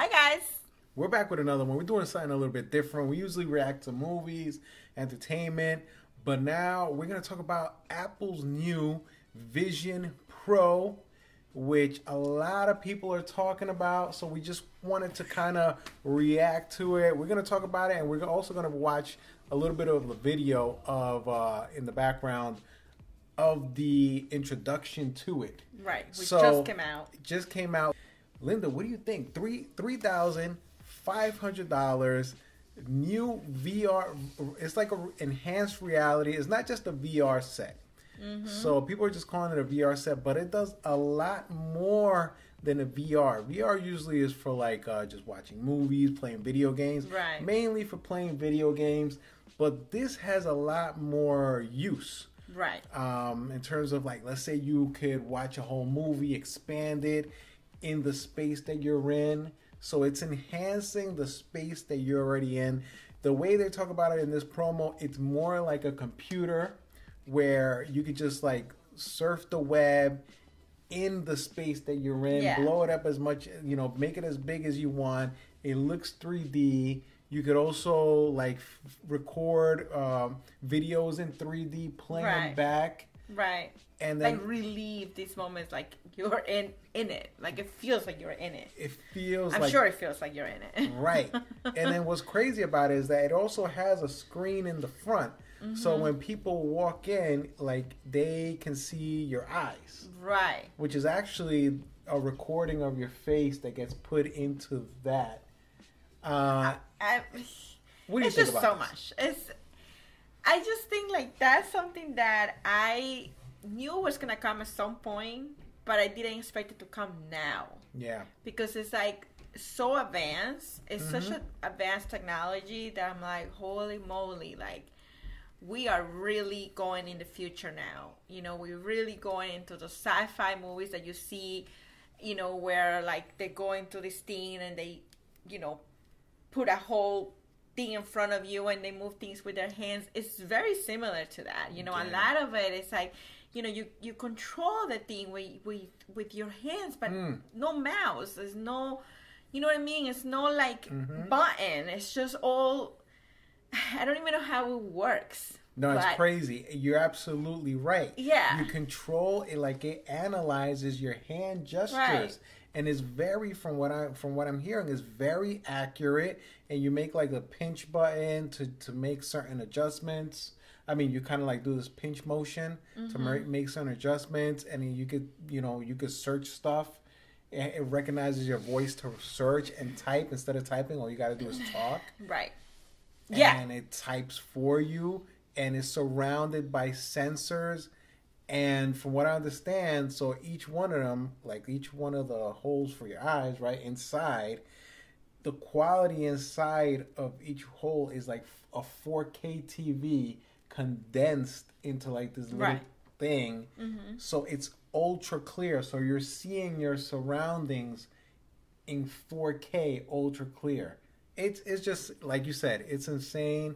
Hi guys, we're back with another one. We're doing something a little bit different. We usually react to movies, entertainment, but now we're going to talk about Apple's new Vision Pro, which a lot of people are talking about, so we just wanted to kind of react to it. We're going to talk about it, and we're also going to watch a little bit of the video of in the background of the introduction to it. Right, which just came out. It just came out. Linda, what do you think? $3,500 new VR. It's like an enhanced reality. It's not just a VR set. Mm-hmm. So people are just calling it a VR set, but it does a lot more than a VR. VR usually is for like just watching movies, playing video games. Right. Mainly for playing video games, but this has a lot more use. Right. In terms of like, let's say you could watch a whole movie expanded in the space that you're in. So it's enhancing the space that you're already in. The way they talk about it in this promo, it's more like a computer where you could just like surf the web in the space that you're in, yeah. Blow it up as much, you know, make it as big as you want. It looks 3D. You could also like record videos in 3D, playing right. Back. Right. And then, like, relive these moments like you're in it. Like it feels like you're in it. It feels I'm like, sure it feels like you're in it. Right. And then what's crazy about it is that it also has a screen in the front. Mm-hmm. So when people walk in, like they can see your eyes. Right. Which is actually a recording of your face that gets put into that. What do you think about this? It's just so much. I just think like that's something that I knew was gonna come at some point, but I didn't expect it to come now. Yeah. Because it's like so advanced. It's mm-hmm. such an advanced technology that I'm like, holy moly, like we are really going in the future now. You know, we're really going into the sci-fi movies that you see, you know, where like they go into this thing and they, you know, put a whole thing in front of you and they move things with their hands. It's very similar to that, you know. Yeah. A lot of it is like, you know, you control the thing with your hands, but no mouse. There's no, you know what I mean? It's no like mm-hmm. button. It's just all, I don't even know how it works. No, but it's crazy. You're absolutely right. Yeah. You control it, like it analyzes your hand gestures. Right. And it's very, from what I'm hearing, is very accurate. And you make like a pinch button to make certain adjustments. I mean, you kind of like do this pinch motion mm-hmm. to make certain adjustments, and then you could, you know, you could search stuff. It recognizes your voice to search and type instead of typing. All you got to do is talk. Right. Yeah. And it types for you, and it's surrounded by sensors. And from what I understand, so each one of them, like each one of the holes for your eyes, right, inside, the quality inside of each hole is like a 4K TV condensed into like this little right. thing. Mm-hmm. So it's ultra clear. So you're seeing your surroundings in 4K ultra clear. It's just, like you said, it's insane.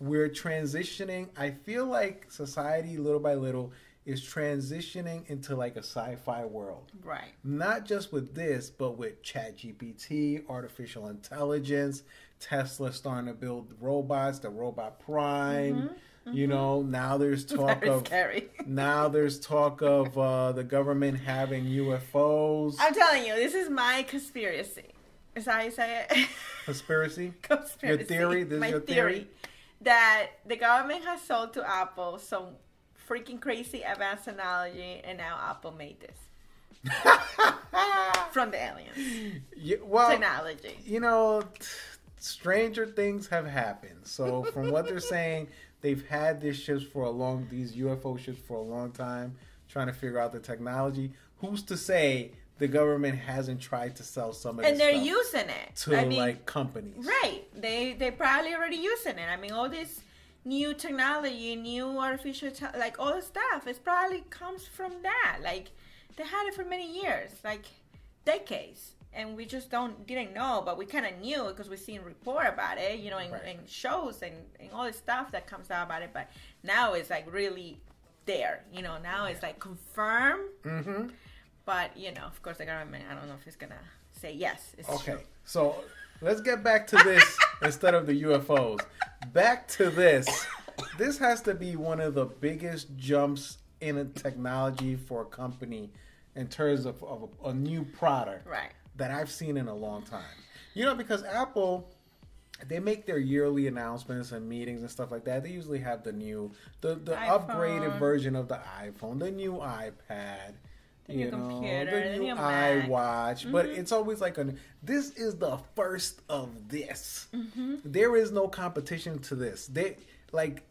We're transitioning. I feel like society, little by little, is transitioning into like a sci-fi world. Right. Not just with this, but with ChatGPT, artificial intelligence, Tesla starting to build robots, the Robot Prime. Mm-hmm. Mm-hmm. You know, now there's talk of scary. Now there's talk of the government having UFOs. I'm telling you, this is my conspiracy. Is that how you say it? Conspiracy? Conspiracy. Your theory? This is your theory? That the government has sold to Apple some freaking crazy advanced technology, and now Apple made this from the aliens. Yeah, well, technology. You know, stranger things have happened. So from what they're saying, they've had these UFO ships for a long time, trying to figure out the technology. Who's to say the government hasn't tried to sell some of this stuff? And they're using it. To, I mean, like, companies. Right. They probably already using it. I mean, all this new technology, new artificial, like, all this stuff, it probably comes from that. Like, they had it for many years, like, decades. And we just didn't know, but we kind of knew because we seen report about it, you know, and, right. and shows and all this stuff that comes out about it. But now it's, like, really there. You know, now it's, like, confirmed. Mm-hmm. But, you know, of course, the government, I don't know if it's going to say yes, it's okay, true. So let's get back to this instead of the UFOs. Back to this. This has to be one of the biggest jumps in a technology for a company in terms of a new product, right, that I've seen in a long time. You know, because Apple, they make their yearly announcements and meetings and stuff like that. They usually have the new, the upgraded version of the iPhone, the new iPad, the new computer, the new iWatch. Mm-hmm. But it's always like, this is the first of this. Mm-hmm. There is no competition to this. They, like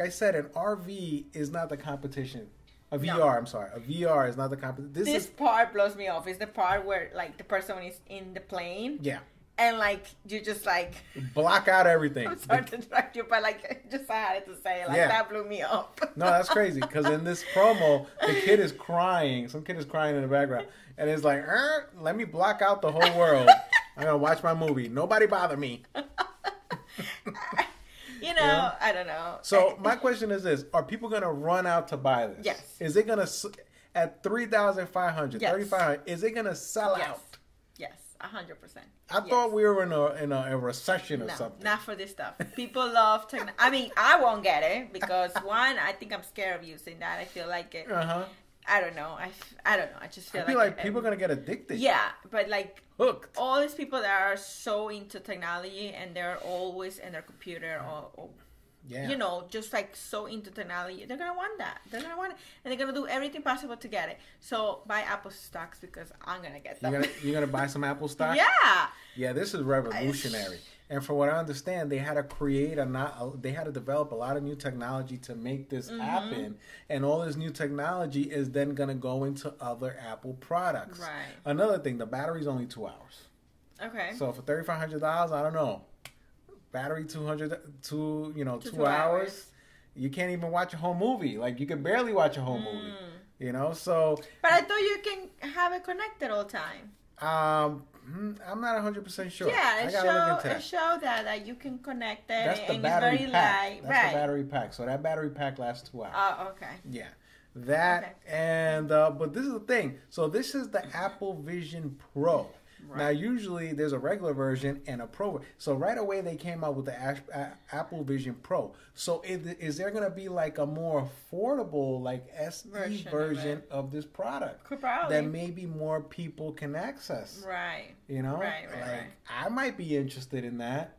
I said, an RV is not the competition. A VR, no. I'm sorry. A VR is not the competition. This part blows me off. It's the part where, like, the person is in the plane. Yeah. And, like, you just, like... block out everything. I'm sorry to interrupt you, but, like, just I had to say, like, yeah, that blew me off. No, that's crazy. Because in this promo, the kid is crying. Some kid is crying in the background. And it's like, let me block out the whole world. I'm going to watch my movie. Nobody bother me. You know, yeah. I don't know. So my question is this: are people going to run out to buy this? Yes. Is it going to, at $3,500, yes, $3,500? Is it going to sell, yes, out? Yes, 100%. I thought we were in a recession or something. Not for this stuff. People love technology. I mean, I won't get it because one, I think I'm scared of using that. I feel like it. I don't know. I don't know. I just feel like people are going to get addicted. Yeah, but like hooked. All these people that are so into technology and they're always in their computer or yeah, you know, just like so into technology, they're going to want that. They're going to want it. And they're going to do everything possible to get it. So buy Apple stocks because I'm going to get them. You're going to buy some Apple stocks? Yeah. Yeah, this is revolutionary. And from what I understand, they had to develop a lot of new technology to make this happen. And all this new technology is then going to go into other Apple products. Right. Another thing, the battery's only 2 hours. Okay. So for $3,500, I don't know. Battery 2 hours. You can't even watch a whole movie. Like, you can barely watch a whole movie. You know, so. But I thought you can have it connected all the time. I'm not 100% sure. Yeah, it showed that you can connect it. That's the battery pack. That's the battery pack. So that battery pack lasts 2 hours. Oh, okay. Yeah. That and, but this is the thing. So this is the Apple Vision Pro. Right. Now, usually there's a regular version and a pro. So right away they came out with the Apple Vision Pro. So is there going to be like a more affordable, like SE version of this product? Probably. That maybe more people can access? Right. You know? Right. I might be interested in that.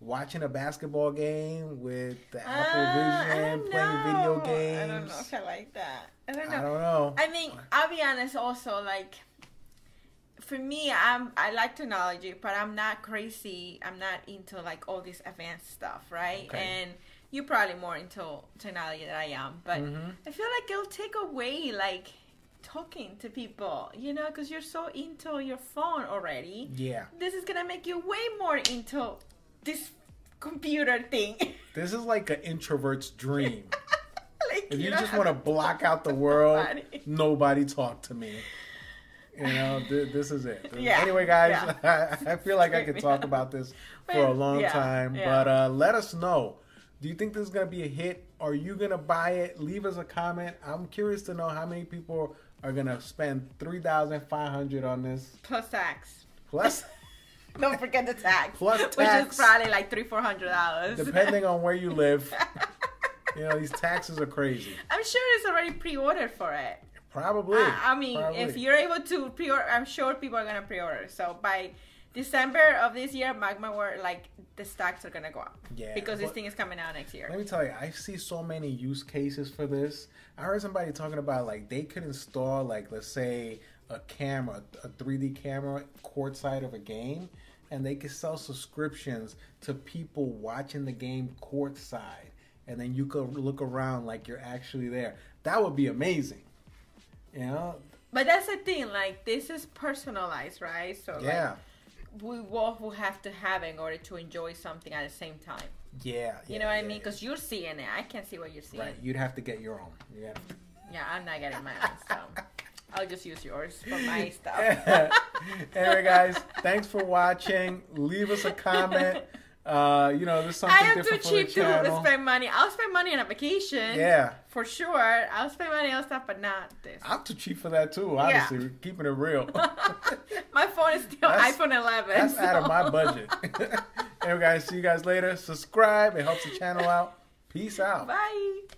Watching a basketball game with the Apple Vision, playing video games. I don't know if I like that. I don't know. I mean, I'll be honest also, like... for me, I like technology, but I'm not crazy. I'm not into like all this advanced stuff, right? Okay. And you're probably more into technology than I am, but I feel like it'll take away like talking to people, you know, because you're so into your phone already. Yeah. This is gonna make you way more into this computer thing. This is like an introvert's dream. Like, if you just want to block out the world, nobody talk to me. You know, this is it. Yeah. Anyway, guys, yeah. I feel like I could talk about this for a long time. Yeah. But let us know. Do you think this is going to be a hit? Are you going to buy it? Leave us a comment. I'm curious to know how many people are going to spend $3,500 on this. Plus tax. Plus don't forget the tax. Plus tax. Which is probably like $300-$400. Depending on where you live. You know, these taxes are crazy. I'm sure it's already pre-ordered for it. Probably. I mean, if you're able to pre-order, I'm sure people are going to pre-order. So by December of this year, mark my word, like the stocks are going to go up. Yeah. Because this thing is coming out next year. Let me tell you, I see so many use cases for this. I heard somebody talking about like they could install like, let's say, a camera, a 3D camera courtside of a game. And they could sell subscriptions to people watching the game courtside. And then you could look around like you're actually there. That would be amazing. Yeah, you know? But that's the thing. Like this is personalized, right? So yeah, like, we both will have to have it in order to enjoy something at the same time. Yeah, you know what I mean? Because you're seeing it, I can't see what you're seeing. Right, you'd have to get your own. Yeah. Yeah, I'm not getting mine, so I'll just use yours for my stuff. Anyway, guys, thanks for watching. Leave us a comment. You know, there's something different for the channel. I am too cheap to spend money. I'll spend money on a vacation. Yeah. For sure. I'll spend money on stuff, but not this. I'm too cheap for that too, honestly. Yeah. Keeping it real. My phone is still iPhone 11. That's out of my budget. Anyway, guys, see you guys later. Subscribe. It helps the channel out. Peace out. Bye.